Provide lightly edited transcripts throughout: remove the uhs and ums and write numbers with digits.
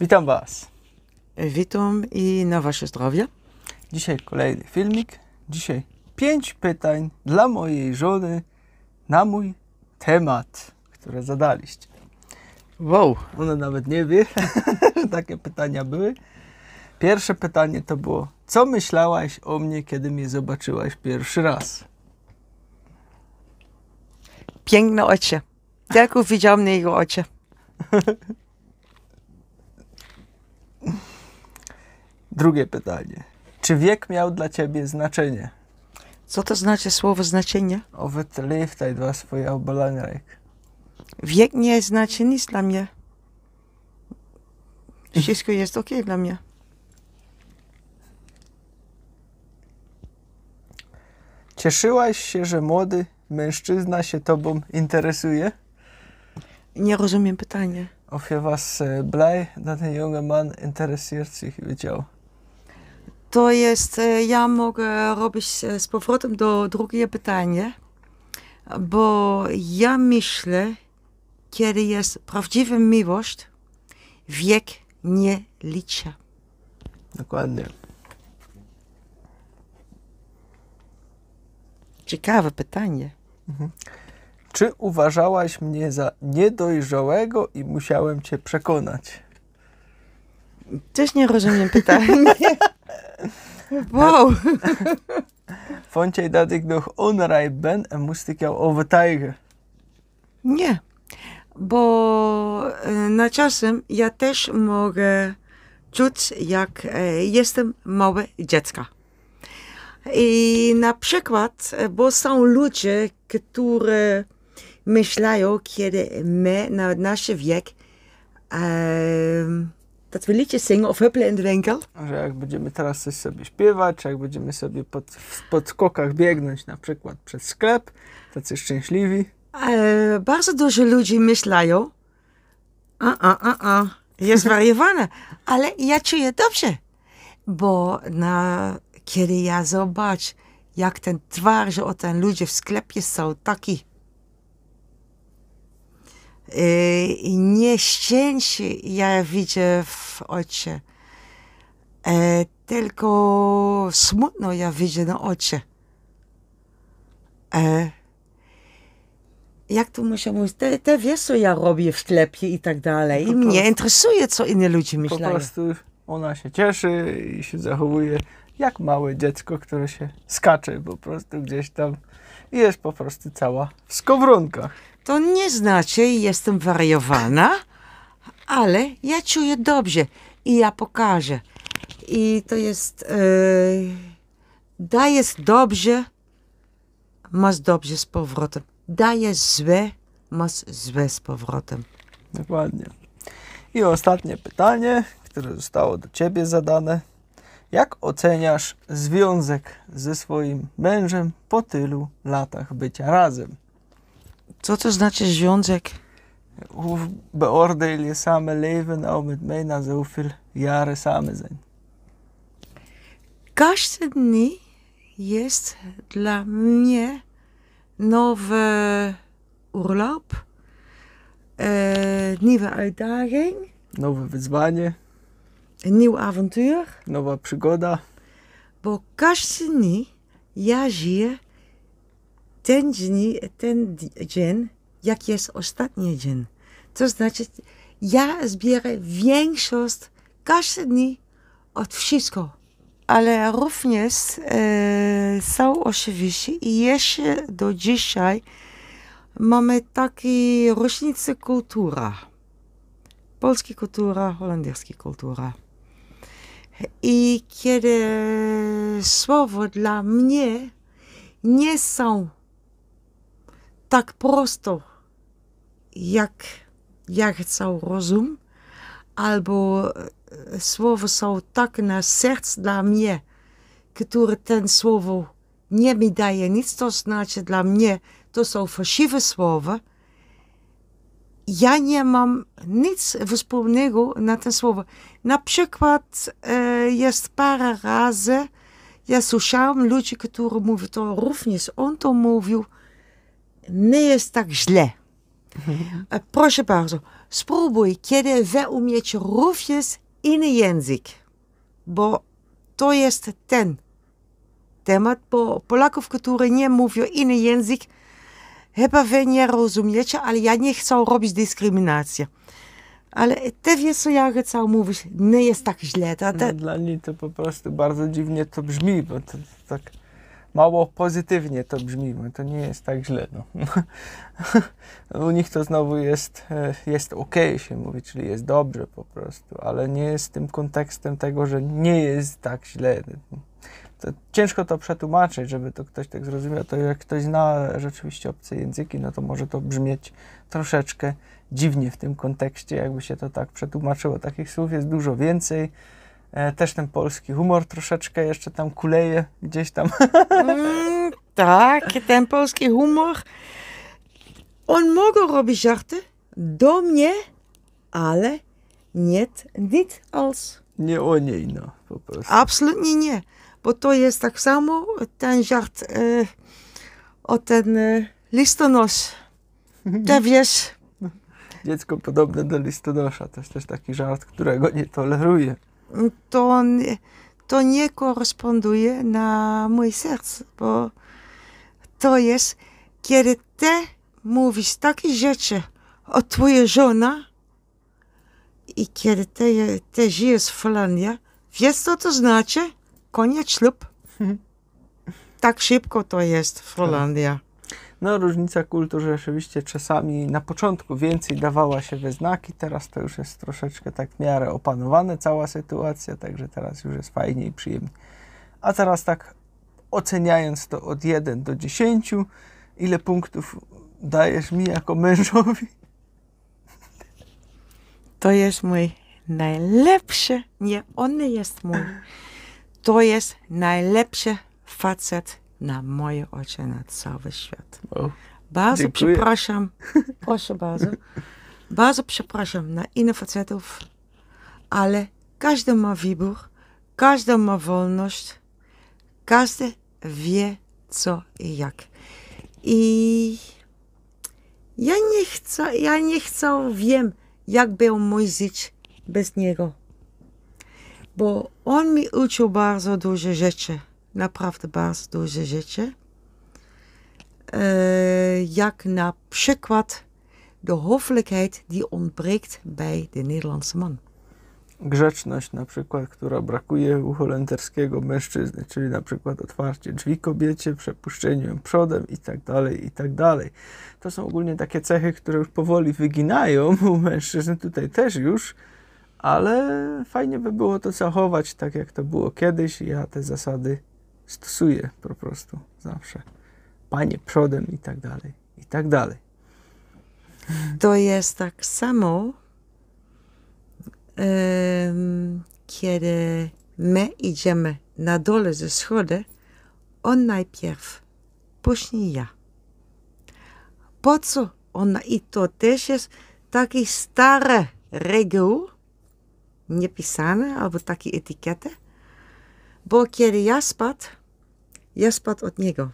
Witam Was. Witam i na Wasze zdrowie. Dzisiaj kolejny filmik. Dzisiaj 5 pytań dla mojej żony na mój temat, które zadaliście. Wow, ona nawet nie wie, że takie pytania były. Pierwsze pytanie to było: co myślałaś o mnie, kiedy mnie zobaczyłaś pierwszy raz? Piękne oczy. Tylko widziałam na jego oczy. Drugie pytanie. Czy wiek miał dla ciebie znaczenie? Co to znaczy słowo znaczenie? Overtliftaj dwa swoje obalania. Wiek nie znaczy nic dla mnie. Wszystko jest ok dla mnie. Cieszyłaś się, że młody mężczyzna się tobą interesuje? Nie rozumiem pytania. Of je was blij dat een jonge man interesseert zich, weet je wel? To jest, ja mogę robić z powrotem do drugiego pytania, bo ja myślę, kiedy jest prawdziwa miłość, wiek nie liczy. Dokładnie. Ciekawe pytanie. Mhm. Czy uważałaś mnie za niedojrzałego i musiałem cię przekonać? Też nie rozumiem pytania. Wow. Vond jij dat ik nog onrijp ben en moest ik jou overtuigen? Nie, bo na czasem ja też mogę czuć, jak jestem małe dziecko. I na przykład, bo są ludzie, którzy myślają, kiedy my na nasz wiek dat we liedjes zingen of huppelen in de winkel. Że jak będziemy teraz coś sobie śpiewać, jak będziemy sobie w podskokach biegnąć na przykład przez sklep, tacy szczęśliwi. Bardzo dużo ludzi myślają, jest wariowane, ale ja czuję dobrze, bo kiedy ja zobaczę, jak ten twarz od ten ludzie w sklepie są taki nieszczęście ja widzę w oczy. Tylko smutno ja widzę na oczy. Jak to muszę mówić? Te wiesz, co ja robię w sklepie i tak dalej. I mnie interesuje, co inni ludzie myślą. Po prostu ona się cieszy i się zachowuje jak małe dziecko, które się skacze po prostu gdzieś tam i jest po prostu cała w skowronkach. To nie znaczy, jestem wariowana, ale ja czuję dobrze i ja pokażę. I to jest, dajesz dobrze, masz dobrze z powrotem. Dajesz złe, masz złe z powrotem. Dokładnie. I ostatnie pytanie, które zostało do ciebie zadane. Jak oceniasz związek ze swoim mężem po tylu latach bycia razem? Co to znaczy związek? Hoe beoordeel je samenleven nou met mij na zoveel jaren samen zijn? Każdy dzień jest dla mnie nowy urlaub, nowa uitdaging, nowe wyzwanie. Een nieuw avontuur. Nowa przygoda. Bo każdy dzień ja żyję ten dzień, jak jest ostatni dzień. To znaczy, ja zbieram większość każdy dzień od wszystko. Ale również są oczywiście i jeszcze do dzisiaj mamy takie różnice kultura. Polska kultura, holenderska kultura. I kiedy słowo dla mnie nie są tak prosto, jak chcę rozum, albo słowo są tak na serc dla mnie, które ten słowo nie mi daje nic, to znaczy dla mnie to są fałszywe słowa. Ja nie mam nic wspólnego na tym słowo. Na przykład jest parę razy, ja słyszałam ludzi, którzy mówią, to również on to mówił, nie jest tak źle. Proszę bardzo, spróbuj, kiedy wyumiecie rówjes inny język, bo to jest ten temat, bo Polaków, którzy nie mówią inny język, chyba wy nie rozumiecie, ale ja nie chcę robić dyskryminacji. Ale te wiesz, co ja chcę mówić, nie jest tak źle. No, dla niej to po prostu bardzo dziwnie to brzmi, bo to tak mało pozytywnie to brzmi, bo to nie jest tak źle. No. U nich to znowu jest okej się mówi, czyli jest dobrze po prostu, ale nie jest tym kontekstem tego, że nie jest tak źle. To ciężko to przetłumaczyć, żeby to ktoś tak zrozumiał. To jak ktoś zna rzeczywiście obce języki, no to może to brzmieć troszeczkę dziwnie w tym kontekście, jakby się to tak przetłumaczyło. Takich słów jest dużo więcej. Też ten polski humor troszeczkę jeszcze tam kuleje gdzieś tam. Tak, ten polski humor. On może robić żarty do mnie, ale nie als. Nie o niej, no po prostu. Absolutnie nie. Bo to jest tak samo ten żart o ten listonosz. Te wiesz. Dziecko podobne do listonosza. To jest też taki żart, którego nie toleruję. To nie koresponduje na moje serce, bo to jest, kiedy ty mówisz takie rzeczy o twojej żonie i kiedy ty żyjesz w Holandii, wiesz co to znaczy? Koniec, ślub. Tak szybko to jest w Holandii. No, różnica kultur rzeczywiście czasami na początku więcej dawała się we znaki, teraz to już jest troszeczkę tak w miarę opanowane cała sytuacja, także teraz już jest fajnie i przyjemnie. A teraz tak oceniając to od 1 do 10, ile punktów dajesz mi jako mężowi? To jest mój najlepszy, nie, on nie jest mój. To jest najlepszy facet na moje oczy na cały świat. Wow. Bardzo dziękuję. Przepraszam. Proszę bardzo. Bardzo przepraszam na innych facetów, ale każdy ma wybór, każdy ma wolność, każdy wie co i jak. I ja nie chcę wiem, jak był mój żyć bez niego. Bo on mi uczył bardzo duże rzeczy, naprawdę bardzo duże rzeczy. Jak na przykład de hoffelijkheid die ontbreekt bij de Nederlandse man. Grzeczność na przykład, która brakuje u holenderskiego mężczyzny, czyli na przykład otwarcie drzwi kobiecie, przepuszczenie ją przodem i tak dalej, i tak dalej. To są ogólnie takie cechy, które już powoli wyginają u mężczyzn, tutaj też już. Ale fajnie by było to zachować tak, jak to było kiedyś. Ja te zasady stosuję po prostu zawsze. Panie przodem i tak dalej, i tak dalej. To jest tak samo, kiedy my idziemy na dole ze schody, on najpierw, później ja. Po co? I to też jest taki stary reguł, nie pisane, albo takie etykiety, bo kiedy ja spadł od niego.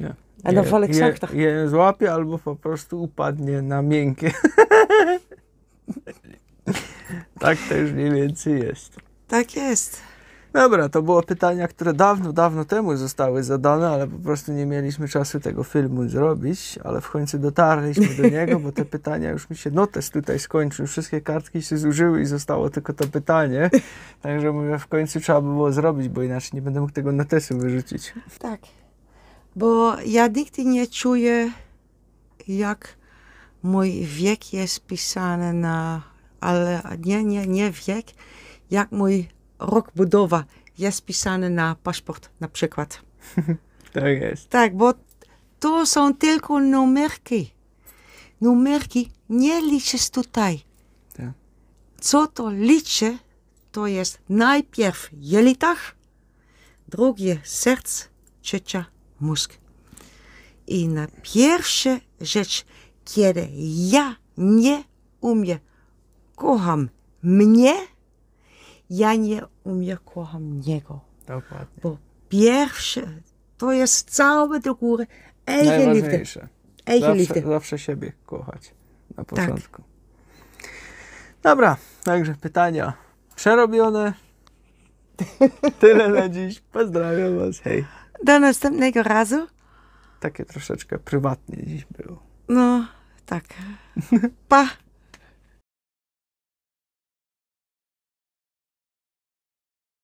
Ja. A na wolek szachta. Je złapie albo po prostu upadnie na miękkie. Tak to już mniej więcej jest. Tak jest. Dobra, to było pytania, które dawno, dawno temu zostały zadane, ale po prostu nie mieliśmy czasu tego filmu zrobić, ale w końcu dotarliśmy do niego, bo te pytania już mi się notes tutaj skończył, wszystkie kartki się zużyły i zostało tylko to pytanie, także mówię, w końcu trzeba było zrobić, bo inaczej nie będę mógł tego notesu wyrzucić. Tak, bo ja nigdy nie czuję, jak mój wiek jest pisany na, ale nie wiek, jak mój rok budowa jest pisany na paszport na przykład. Tak jest. Tak, bo to są tylko numerki. Numerki nie liczysz tutaj. Tak. Co to liczy, to jest najpierw jelitach, drugie serc, trzecia mózg. I na pierwsza rzecz, kiedy ja nie umiem, kocham mnie, ja nie umiem, kocham niego. Dokładnie. Bo pierwsze to jest całe do góry. Najważniejsze. Zawsze siebie kochać na początku. Tak. Dobra, także pytania przerobione. Tyle na dziś. Pozdrawiam was. Hej. Do następnego razu. Takie troszeczkę prywatnie dziś było. No, tak. Pa.